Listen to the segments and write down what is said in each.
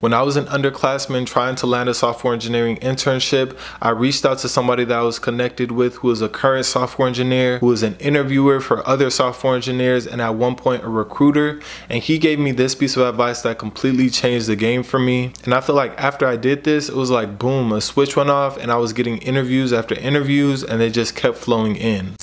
When I was an underclassman trying to land a software engineering internship, I reached out to somebody that I was connected with who was a current software engineer, who was an interviewer for other software engineers, and at one point a recruiter. And he gave me this piece of advice that completely changed the game for me. And I feel like after I did this, it was like boom, a switch went off and I was getting interviews after interviews and they just kept flowing in.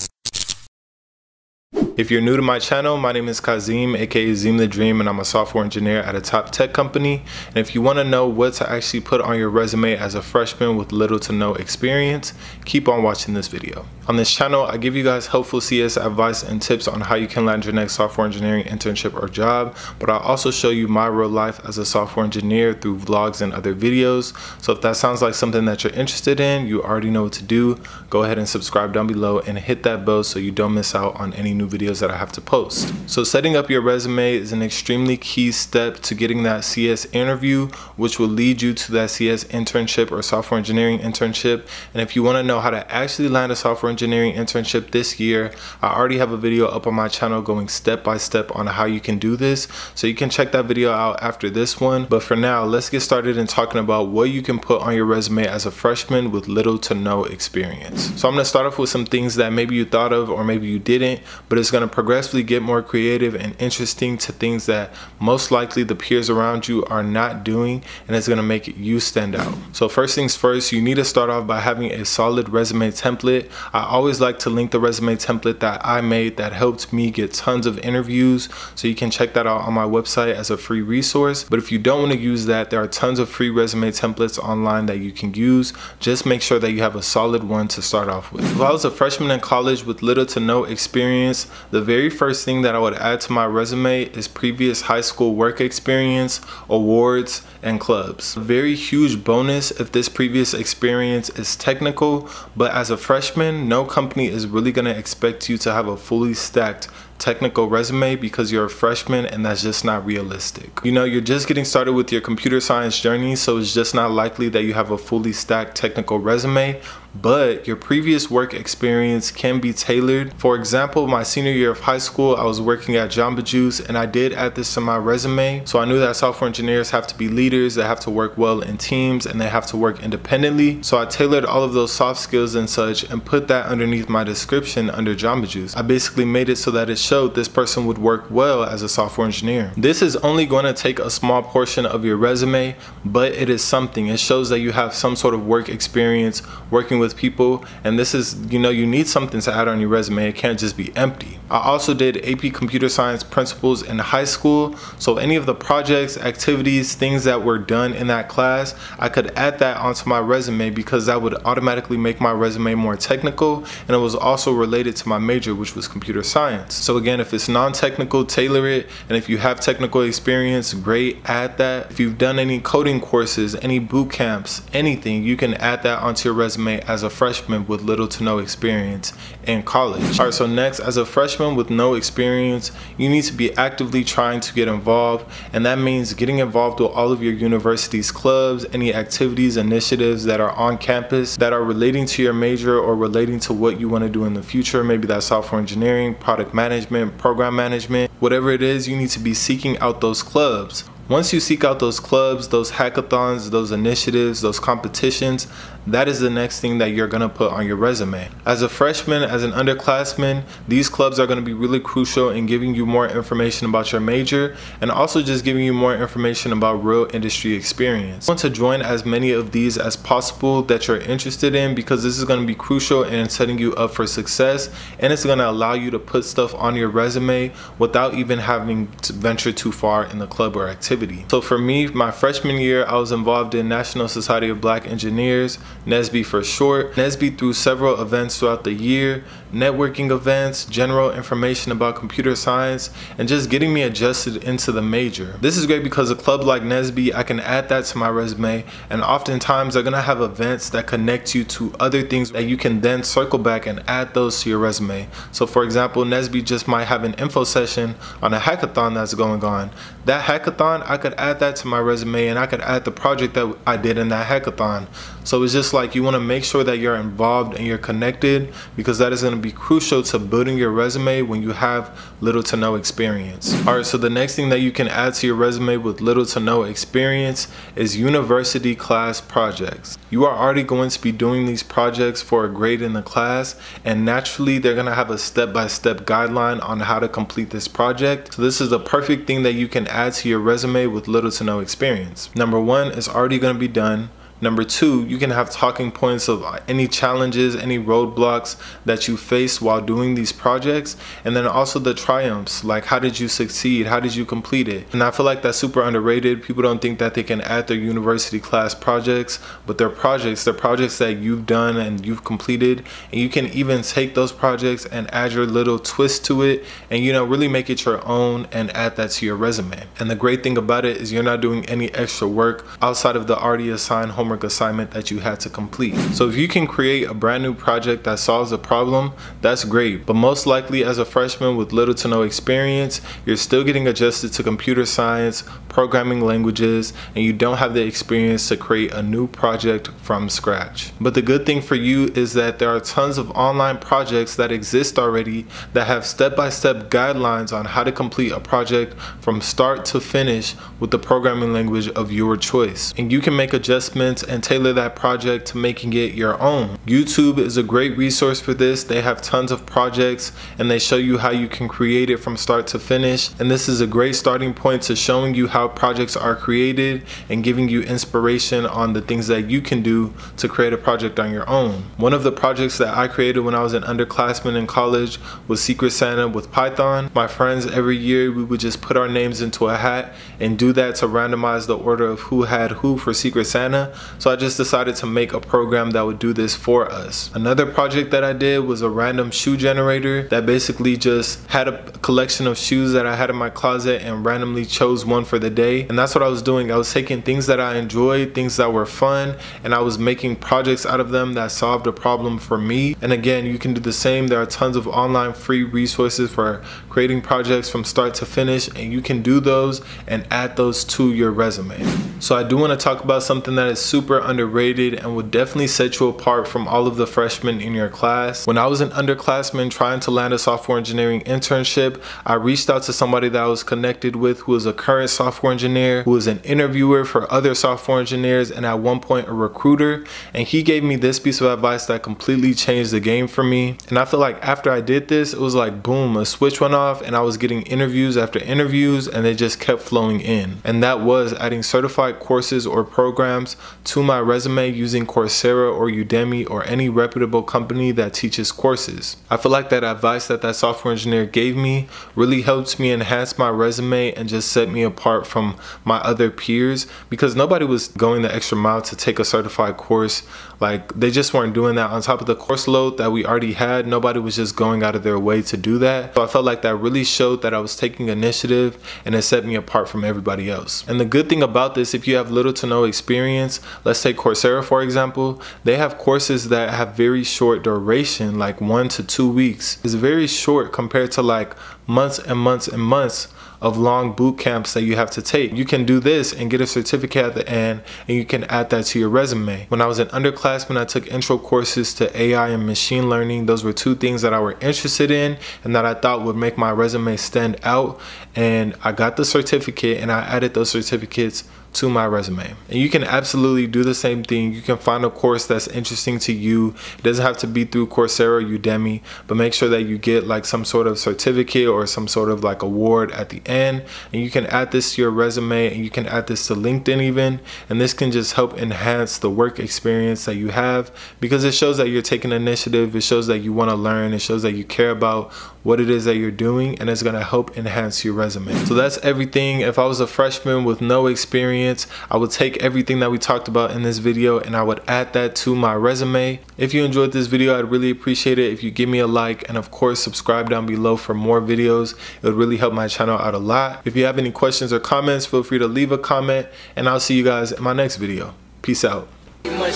If you're new to my channel, my name is Kazeem, aka Zeem the Dream, and I'm a software engineer at a top tech company. And if you want to know what to actually put on your resume as a freshman with little to no experience, keep on watching this video. On this channel, I give you guys helpful CS advice and tips on how you can land your next software engineering internship or job, but I'll also show you my real life as a software engineer through vlogs and other videos. So if that sounds like something that you're interested in, you already know what to do. Go ahead and subscribe down below and hit that bell so you don't miss out on any new videos that I have to post. So setting up your resume is an extremely key step to getting that CS interview, which will lead you to that CS internship or software engineering internship. And if you want to know how to actually land a software engineering internship this year, I already have a video up on my channel going step by step on how you can do this. So you can check that video out after this one. But for now, let's get started in talking about what you can put on your resume as a freshman with little to no experience. So I'm going to start off with some things that maybe you thought of or maybe you didn't, but it's going to progressively get more creative and interesting to things that most likely the peers around you are not doing, and it's going to make you stand out. So first things first, you need to start off by having a solid resume template. I always like to link the resume template that I made that helped me get tons of interviews, so you can check that out on my website as a free resource. But if you don't want to use that, there are tons of free resume templates online that you can use. Just make sure that you have a solid one to start off with. If I was a freshman in college with little to no experience, the very first thing that I would add to my resume is previous high school work experience, awards, and clubs. A very huge bonus if this previous experience is technical, but as a freshman, no company is really going to expect you to have a fully stacked technical resume because you're a freshman, and that's just not realistic. You know, you're just getting started with your computer science journey, so it's just not likely that you have a fully stacked technical resume, but your previous work experience can be tailored. For example, my senior year of high school, I was working at Jamba Juice, and I did add this to my resume. So I knew that software engineers have to be leaders, they have to work well in teams, and they have to work independently. So I tailored all of those soft skills and such and put that underneath my description under Jamba Juice. I basically made it so that it showed this person would work well as a software engineer. This is only going to take a small portion of your resume, but it is something. It shows that you have some sort of work experience working with people, and this is, you know, you need something to add on your resume. It can't just be empty. I also did AP Computer Science Principles in high school, so any of the projects, activities, things that were done in that class, I could add that onto my resume because that would automatically make my resume more technical, and it was also related to my major, which was computer science. So again, if it's non-technical, tailor it, and if you have technical experience, great, add that. If you've done any coding courses, any boot camps, anything, you can add that onto your resume as a freshman with little to no experience in college. All right, so next, as a freshman with no experience, you need to be actively trying to get involved, and that means getting involved with all of your university's clubs, any activities, initiatives that are on campus that are relating to your major or relating to what you want to do in the future. Maybe that's software engineering, product management, program management, whatever it is, you need to be seeking out those clubs. Once you seek out those clubs, those hackathons, those initiatives, those competitions, that is the next thing that you're going to put on your resume. As a freshman, as an underclassman, these clubs are going to be really crucial in giving you more information about your major and also just giving you more information about real industry experience. You want to join as many of these as possible that you're interested in because this is going to be crucial in setting you up for success, and it's going to allow you to put stuff on your resume without even having to venture too far in the club or activity. So for me, my freshman year, I was involved in National Society of Black Engineers, NSBE for short. NSBE through several events throughout the year, networking events, general information about computer science, and just getting me adjusted into the major. This is great because a club like NSBE, I can add that to my resume, and oftentimes they're going to have events that connect you to other things that you can then circle back and add those to your resume. So for example, NSBE just might have an info session on a hackathon that's going on. That hackathon, want, I could add that to my resume, and I could add the project that I did in that hackathon. So it's just like, you want to make sure that you're involved and you're connected, because that is going to be crucial to building your resume when you have little to no experience. All right, so the next thing that you can add to your resume with little to no experience is university class projects. You are already going to be doing these projects for a grade in the class, and naturally they're going to have a step-by-step guideline on how to complete this project. So this is the perfect thing that you can add to your resume with little to no experience. Number one, it's already going to be done. Number two, you can have talking points of any challenges, any roadblocks that you face while doing these projects, and then also the triumphs, like how did you succeed, how did you complete it. And I feel like that's super underrated. People don't think that they can add their university class projects, but they're projects that you've done and you've completed, and you can even take those projects and add your little twist to it, and you know, really make it your own and add that to your resume. And the great thing about it is you're not doing any extra work outside of the already assigned homework assignment that you had to complete. So if you can create a brand new project that solves a problem, that's great. But most likely as a freshman with little to no experience, you're still getting adjusted to computer science, programming languages, and you don't have the experience to create a new project from scratch. But the good thing for you is that there are tons of online projects that exist already that have step-by-step guidelines on how to complete a project from start to finish with the programming language of your choice. And you can make adjustments and tailor that project to making it your own. YouTube is a great resource for this. They have tons of projects and they show you how you can create it from start to finish. And this is a great starting point to showing you how projects are created and giving you inspiration on the things that you can do to create a project on your own. One of the projects that I created when I was an underclassman in college was Secret Santa with Python. My friends, every year we would just put our names into a hat and do that to randomize the order of who had who for Secret Santa. So I just decided to make a program that would do this for us. Another project that I did was a random shoe generator that basically just had a collection of shoes that I had in my closet and randomly chose one for the day. And that's what I was doing. I was taking things that I enjoyed, things that were fun, and I was making projects out of them that solved a problem for me. And again, you can do the same. There are tons of online free resources for creating projects from start to finish, and you can do those and add those to your resume. So I do want to talk about something that is super underrated and will definitely set you apart from all of the freshmen in your class. When I was an underclassman trying to land a software engineering internship, I reached out to somebody that I was connected with who was a current software engineer, who was an interviewer for other software engineers, and at one point a recruiter, and he gave me this piece of advice that completely changed the game for me. And I feel like after I did this, it was like boom, a switch went off, and I was getting interviews after interviews, and they just kept flowing in. And that was adding certified courses or programs to my resume using Coursera or Udemy or any reputable company that teaches courses. I feel like that advice that that software engineer gave me really helped me enhance my resume and just set me apart from my other peers, because nobody was going the extra mile to take a certified course. Like, they just weren't doing that. On top of the course load that we already had, nobody was just going out of their way to do that. So I felt like that really showed that I was taking initiative, and it set me apart from everybody else. And the good thing about this, if you have little to no experience, let's take Coursera for example, they have courses that have very short duration, like 1 to 2 weeks. It's very short compared to like months and months and months of long boot camps that you have to take. You can do this and get a certificate at the end, and you can add that to your resume. When I was an underclassman, I took intro courses to AI and machine learning. Those were two things that I were interested in and that I thought would make my resume stand out. And I got the certificate and I added those certificates to my resume. And you can absolutely do the same thing. You can find a course that's interesting to you. It doesn't have to be through Coursera or Udemy, but make sure that you get like some sort of certificate or some sort of like award at the end. And you can add this to your resume, and you can add this to LinkedIn even. And this can just help enhance the work experience that you have, because it shows that you're taking initiative. It shows that you want to learn. It shows that you care about what it is that you're doing, and it's going to help enhance your resume. So that's everything. If I was a freshman with no experience, I would take everything that we talked about in this video and I would add that to my resume. If you enjoyed this video, I'd really appreciate it if you give me a like, and of course subscribe down below for more videos. It would really help my channel out a lot. If you have any questions or comments, feel free to leave a comment, and I'll see you guys in my next video. Peace out. I know I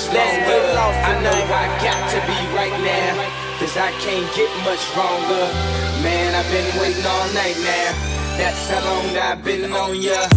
got to be right now, 'cause I can't get much stronger. Man, I've been waiting all night now. That's how long I've been on ya.